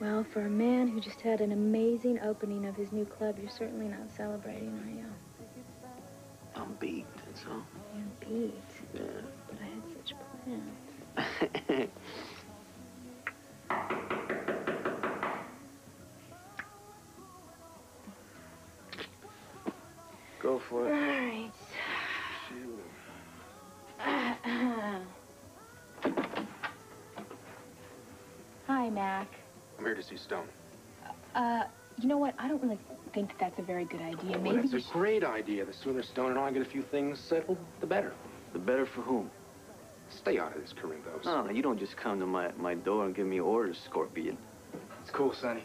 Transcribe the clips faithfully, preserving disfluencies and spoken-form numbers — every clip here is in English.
Well, for a man who just had an amazing opening of his new club, you're certainly not celebrating, are you? I'm beat, that's all. You're beat? Yeah. But I had such plans. Go for it. All right. Hi, Mac. I'm here to see Stone. Uh, you know what? I don't really think that that's a very good idea. Well, Maybe it's a great idea. The sooner Stone and I get a few things settled, the better. The better for whom? Stay out of this, Corinthos. No, no, you don't just come to my, my door and give me orders, Scorpion. It's cool, Sonny.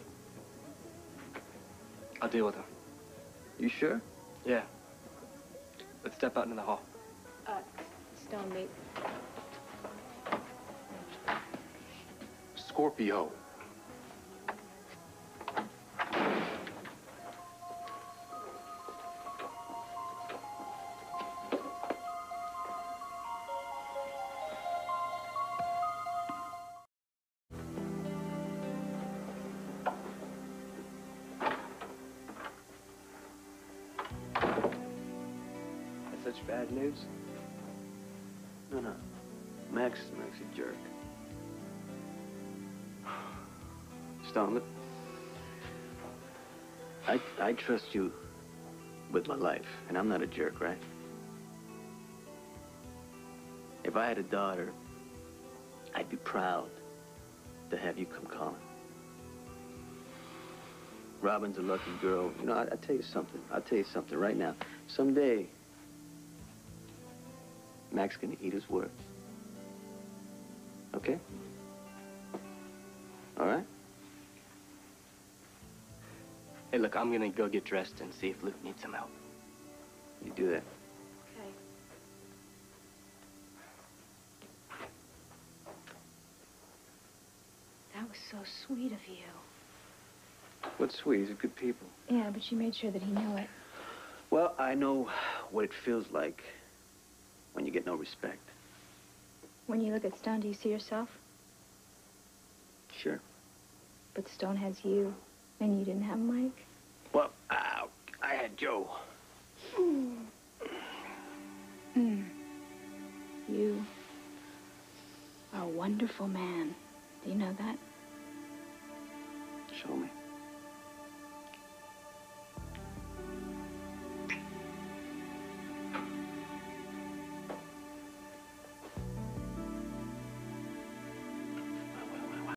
I'll deal with him. You sure? Yeah. Let's step out into the hall. Uh, Stone, mate. Scorpio. Such bad news? No, no. Max, Max, a jerk. Stone, look. I, I trust you with my life, and I'm not a jerk, right? If I had a daughter, I'd be proud to have you come calling. Robin's a lucky girl. You know, I, I tell you something. I'll tell you something right now. Someday, Mac's gonna eat his words. Okay? All right? Hey, look, I'm gonna go get dressed and see if Luke needs some help. You do that. Okay. That was so sweet of you. What's sweet? These are good people. Yeah, but you made sure that he knew it. Well, I know what it feels like when you get no respect. When you look at Stone, do you see yourself? Sure. But Stone has you, and you didn't have Mike? Well, uh, I had Joe. Mm. Mm. You are a wonderful man. Do you know that? Show me.